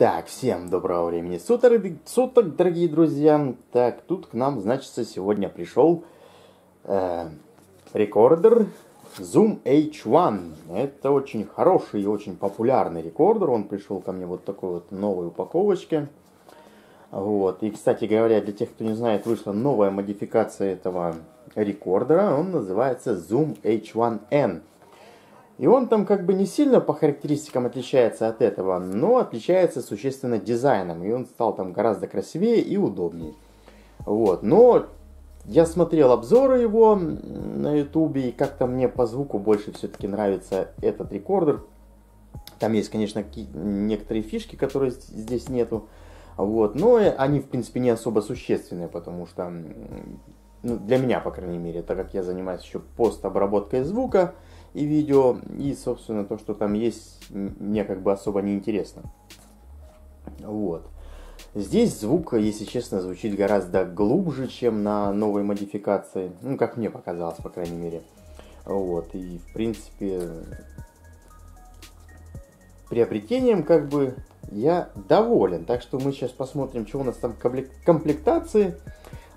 Так, всем доброго времени суток, дорогие друзья. Так, тут к нам, значит, сегодня пришел рекордер Zoom H1. Это очень хороший и очень популярный рекордер. Он пришел ко мне вот такой вот новой упаковочке. Вот. И, кстати говоря, для тех, кто не знает, вышла новая модификация этого рекордера. Он называется Zoom H1N. И он там как бы не сильно по характеристикам отличается от этого, но отличается существенно дизайном. И он стал там гораздо красивее и удобнее. Вот. Но я смотрел обзоры его на YouTube, и как-то мне по звуку больше все-таки нравится этот рекордер. Там есть, конечно, некоторые фишки, которые здесь нету. Вот. Но они, в принципе, не особо существенные, потому что, ну, для меня, по крайней мере, так как я занимаюсь еще постобработкой звука и видео, и, собственно, то, что там есть, мне как бы особо не интересно. Вот. Здесь звук, если честно, звучит гораздо глубже, чем на новой модификации. Ну, как мне показалось, по крайней мере. Вот. И, в принципе, приобретением, как бы, я доволен. Так что мы сейчас посмотрим, что у нас там комплектации.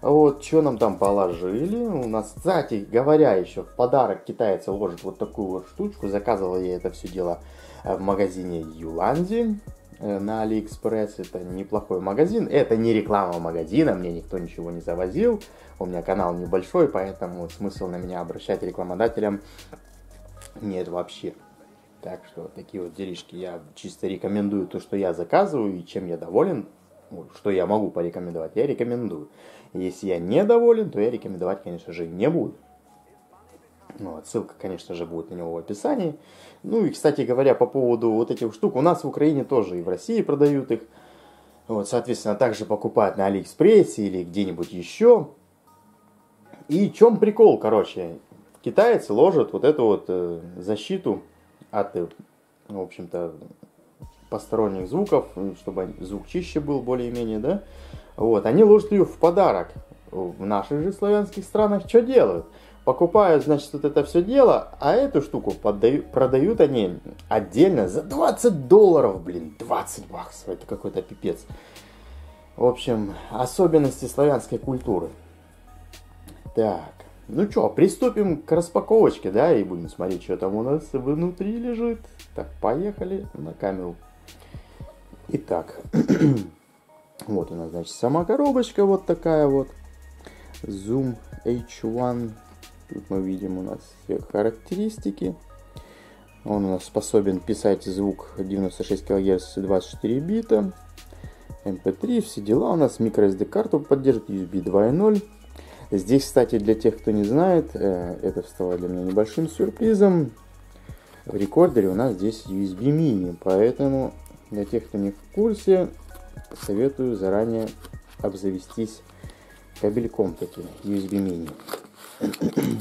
Вот, что нам там положили. У нас, кстати говоря, еще в подарок китайцы ложат вот такую вот штучку. Заказывал я это все дело в магазине Юланди на AliExpress. Это неплохой магазин. Это не реклама магазина, мне никто ничего не завозил. У меня канал небольшой, поэтому смысл на меня обращать рекламодателям нет вообще. Так что такие вот делишки. Я чисто рекомендую то, что я заказываю и чем я доволен. Что я могу порекомендовать, я рекомендую. Если я недоволен, то я рекомендовать, конечно же, не буду. Вот, ссылка, конечно же, будет на него в описании. Ну и, кстати говоря, по поводу вот этих штук, у нас в Украине тоже и в России продают их. Вот, соответственно, также покупают на AliExpress или где-нибудь еще. И в чем прикол, короче? Китайцы ложат вот эту вот защиту от, в общем-то, посторонних звуков, чтобы звук чище был более-менее, да? Вот, они ложат ее в подарок. В наших же славянских странах что делают? Покупают, значит, вот это все дело, а эту штуку продают они отдельно за $20, блин, $20. Это какой-то пипец. В общем, особенности славянской культуры. Так, ну что, приступим к распаковочке, да, и будем смотреть, что там у нас внутри лежит. Так, поехали на камеру. Итак, вот у нас, значит, сама коробочка вот такая вот. Zoom H1. Тут мы видим у нас все характеристики. Он у нас способен писать звук 96 кГц, 24 бита. MP3, все дела у нас. MicroSD-карту поддерживает, USB 2.0. Здесь, кстати, для тех, кто не знает, это стало для меня небольшим сюрпризом. В рекордере у нас здесь USB mini, поэтому... Для тех, кто не в курсе, советую заранее обзавестись кабельком таким, USB mini.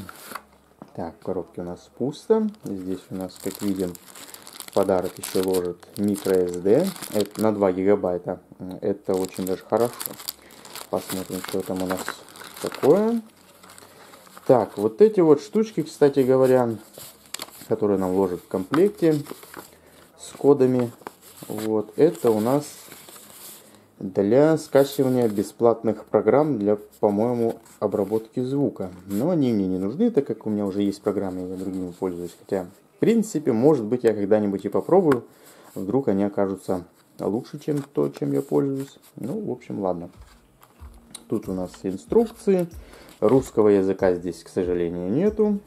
Так, коробки у нас пусто. Здесь у нас, как видим, в подарок еще ложат microSD. Это на 2 гигабайта. Это очень даже хорошо. Посмотрим, что там у нас такое. Так, вот эти вот штучки, кстати говоря, которые нам ложат в комплекте с кодами. Вот, это у нас для скачивания бесплатных программ для, по-моему, обработки звука. Но они мне не нужны, так как у меня уже есть программы, я другими пользуюсь. Хотя, в принципе, может быть, я когда-нибудь и попробую. Вдруг они окажутся лучше, чем то, чем я пользуюсь. Ну, в общем, ладно. Тут у нас инструкции. Русского языка здесь, к сожалению, нету.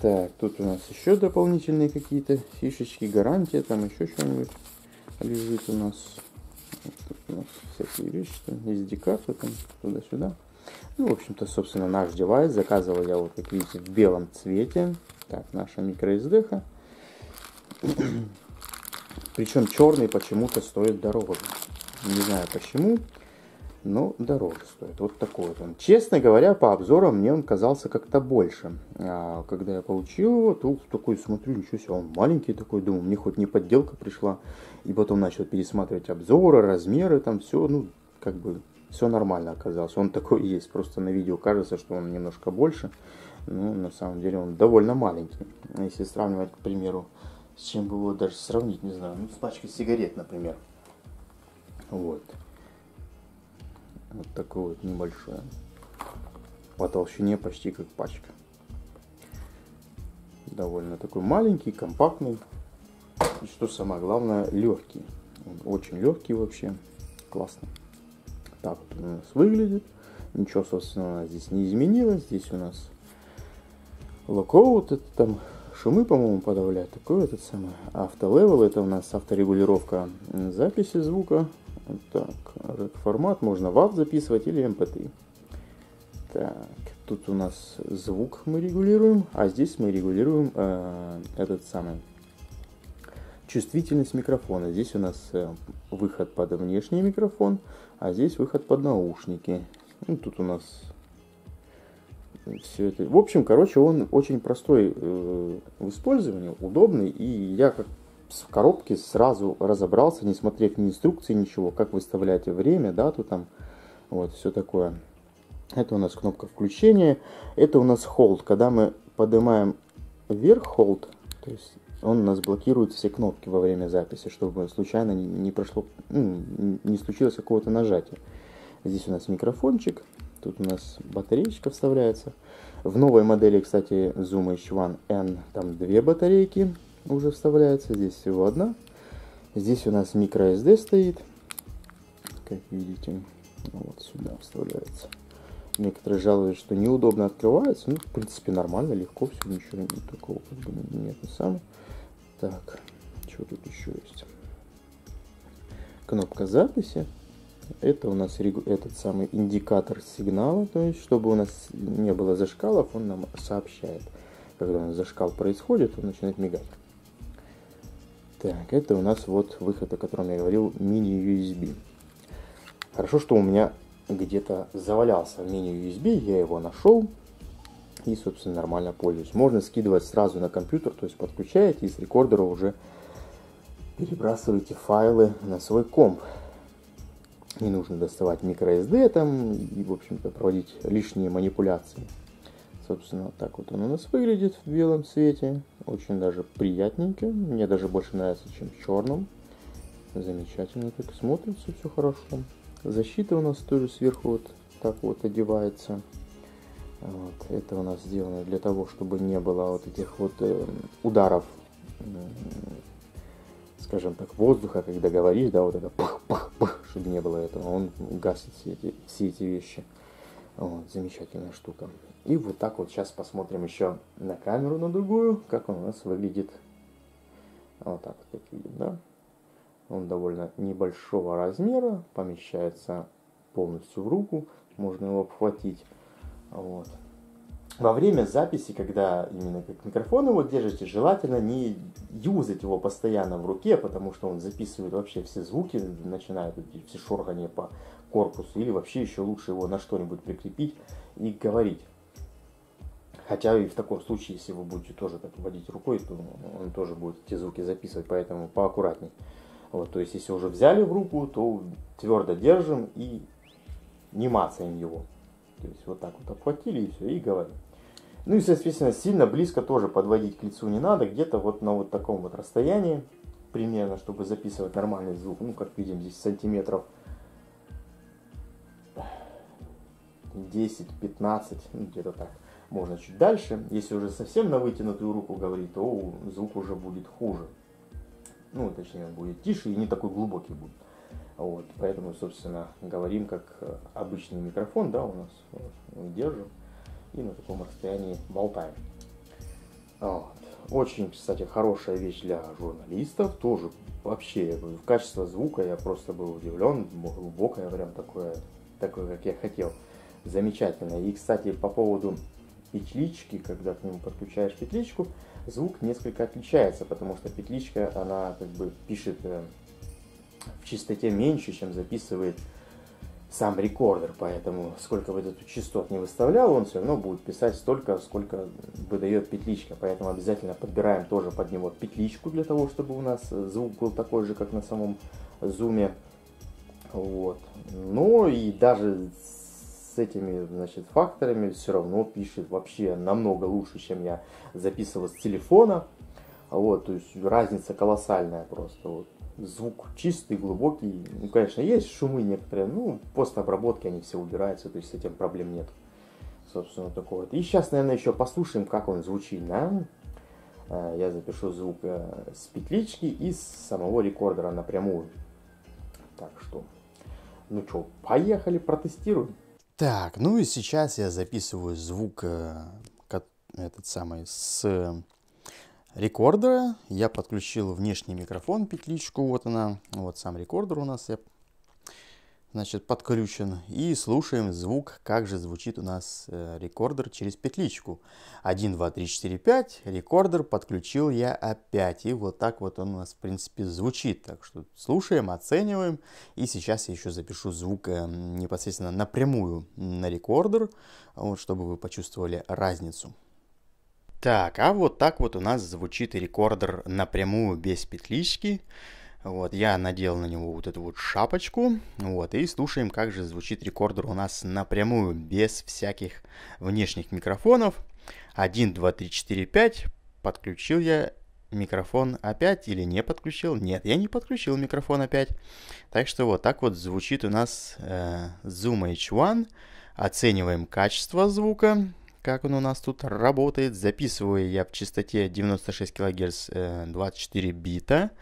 Так, тут у нас еще дополнительные какие-то фишечки, гарантия, там еще что-нибудь лежит у нас. Тут у нас всякие вещи, SD-карты, там, туда-сюда. Ну, в общем-то, собственно, наш девайс. Заказывал я, вот, как видите, в белом цвете. Так, наша microSD-ха. Причем черный почему-то стоит дороже. Не знаю почему, но дороже стоит. Вот такой вот он. Честно говоря, по обзорам мне он казался как-то больше. А когда я получил его, то такой смотрю, ничего себе, он маленький такой, думаю, мне хоть не подделка пришла. И потом начал пересматривать обзоры, размеры, там все, ну, как бы, все нормально оказалось. Он такой и есть, просто на видео кажется, что он немножко больше, но на самом деле он довольно маленький. Если сравнивать, к примеру, с чем бы его даже сравнить, не знаю, ну, с пачкой сигарет, например. Вот. Вот такое вот небольшое. По толщине почти как пачка. Довольно такой маленький, компактный. И что самое главное, легкий. Он очень легкий вообще. Классно. Так вот у нас выглядит. Ничего, собственно, здесь не изменилось. Здесь у нас локаут, это там шумы, по-моему, подавляет. Такой этот самый автолевел. Это у нас авторегулировка записи звука. Так, формат можно WAV записывать или MP3. Так, тут у нас звук мы регулируем, а здесь мы регулируем этот самый чувствительность микрофона. Здесь у нас выход под внешний микрофон, а здесь выход под наушники. Ну, тут у нас все это. В общем, короче, он очень простой в использовании, удобный, и я как в коробке сразу разобрался, не смотрев ни инструкции, ничего, как выставлять время, дату там, вот, все такое. Это у нас кнопка включения, это у нас hold, когда мы поднимаем вверх hold, то есть он у нас блокирует все кнопки во время записи, чтобы случайно не прошло, не случилось какого-то нажатия. Здесь у нас микрофончик, тут у нас батареечка вставляется. В новой модели, кстати, Zoom H1N, там две батарейки уже вставляется, здесь всего одна. Здесь у нас microSD стоит, как видите, вот сюда вставляется. Некоторые жалуются, что неудобно открывается, ну, в принципе, нормально, легко, все, ничего такого как бы нет, не самое. Так, что тут еще есть? Кнопка записи. Это у нас этот самый индикатор сигнала, то есть, чтобы у нас не было зашкалов, он нам сообщает. Когда у нас зашкал происходит, он начинает мигать. Так, это у нас вот выход, о котором я говорил, мини-USB. Хорошо, что у меня где-то завалялся мини-USB, я его нашел и, собственно, нормально пользуюсь. Можно скидывать сразу на компьютер, то есть подключаете и с рекордера уже перебрасываете файлы на свой комп. Не нужно доставать microSD там и, в общем-то, проводить лишние манипуляции. Собственно, вот так вот он у нас выглядит в белом цвете. Очень даже приятненько. Мне даже больше нравится, чем в черном. Замечательно так смотрится, все хорошо. Защита у нас тоже сверху вот так вот одевается. Вот. Это у нас сделано для того, чтобы не было вот этих вот ударов, скажем так, воздуха, когда говоришь, да, вот это пах-пах-пах, чтобы не было этого. Он гасит все эти вещи. Вот, замечательная штука. И вот так вот сейчас посмотрим еще на камеру, на другую, как он у нас выглядит. Вот так вот, как видим, да. Он довольно небольшого размера, помещается полностью в руку, можно его обхватить. Вот. Во время записи, когда именно как микрофон его держите, желательно не юзать его постоянно в руке, потому что он записывает вообще все звуки, начинает все шоргания по корпусу, или вообще еще лучше его на что-нибудь прикрепить и говорить. Хотя и в таком случае, если вы будете тоже так водить рукой, то он тоже будет эти звуки записывать, поэтому поаккуратней. Вот, то есть, если уже взяли в руку, то твердо держим и не мацаем его. То есть, вот так вот обхватили и все, и говорим. Ну и, соответственно, сильно близко тоже подводить к лицу не надо. Где-то вот на вот таком вот расстоянии, примерно, чтобы записывать нормальный звук. Ну, как видим, здесь сантиметров 10-15, ну, где-то так. Можно чуть дальше. Если уже совсем на вытянутую руку говорить, то звук уже будет хуже. Ну, точнее, он будет тише и не такой глубокий будет. Вот, поэтому, собственно, говорим как обычный микрофон, да, у нас вот, держим и на таком расстоянии болтаем. Вот. Очень, кстати, хорошая вещь для журналистов, тоже вообще качество звука я просто был удивлен, глубокое, прям такое, как я хотел. Замечательно. И, кстати, по поводу петлички, когда к нему подключаешь петличку, звук несколько отличается, потому что петличка, она как бы пишет в частоте меньше, чем записывает сам рекордер, поэтому сколько бы этот частот не выставлял, он все равно будет писать столько, сколько выдает петличка, поэтому обязательно подбираем тоже под него петличку для того, чтобы у нас звук был такой же, как на самом зуме. Вот. Но и даже с этими, значит, факторами все равно пишет вообще намного лучше, чем я записывал с телефона. Вот, то есть разница колоссальная просто. Вот. Звук чистый, глубокий. Ну, конечно, есть шумы некоторые. Ну, после обработки они все убираются, то есть с этим проблем нет. Собственно, такого. И сейчас, наверное, еще послушаем, как он звучит. Да? Я запишу звук с петлички и с самого рекордера напрямую. Так что, ну что, поехали, протестируем. Так, ну и сейчас я записываю звук этот самый с рекордера. Я подключил внешний микрофон, петличку, вот она. Вот сам рекордер у нас, значит, подключен. И слушаем звук, как же звучит у нас рекордер через петличку. 1, 2, 3, 4, 5. Рекордер подключил я опять. И вот так вот он у нас, в принципе, звучит. Так что слушаем, оцениваем. И сейчас я еще запишу звук непосредственно напрямую на рекордер, вот, чтобы вы почувствовали разницу. Так, а вот так вот у нас звучит рекордер напрямую, без петлички. Вот, я надел на него вот эту вот шапочку. Вот, и слушаем, как же звучит рекордер у нас напрямую, без всяких внешних микрофонов. 1, 2, 3, 4, 5. Подключил я микрофон опять или не подключил? Нет, я не подключил микрофон опять. Так что вот так вот звучит у нас Zoom H1. Оцениваем качество звука. Как он у нас тут работает. Записываю я в частоте 96 кГц 24 бита.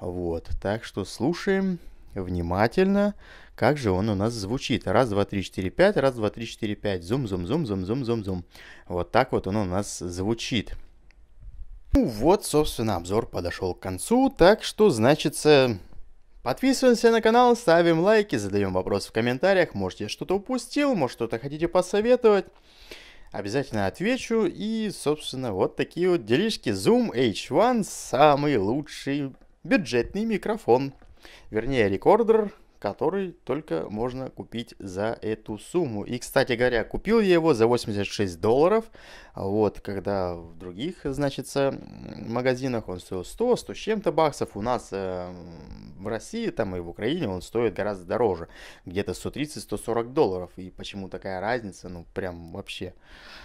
Вот, так что слушаем внимательно, как же он у нас звучит. Раз, два, три, четыре, пять. Раз, два, три, четыре, пять. Зум, зум, зум, зум, зум, зум, зум. Вот так вот он у нас звучит. Ну вот, собственно, обзор подошел к концу. Так что, значится... Подписываемся на канал, ставим лайки, задаем вопросы в комментариях. Может, я что-то упустил, может, что-то хотите посоветовать. Обязательно отвечу. И, собственно, вот такие вот делишки. Zoom H1 самый лучший бюджетный микрофон. Вернее, рекордер, который только можно купить за эту сумму. И, кстати говоря, купил я его за $86. Вот, когда в других, значится, магазинах он стоил 100, 100 с чем-то баксов. У нас в России, там и в Украине он стоит гораздо дороже. Где-то $130-140. И почему такая разница? Ну, прям вообще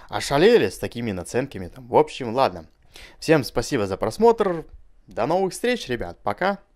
ошалели с такими наценками. Там. В общем, ладно. Всем спасибо за просмотр. До новых встреч, ребят. Пока.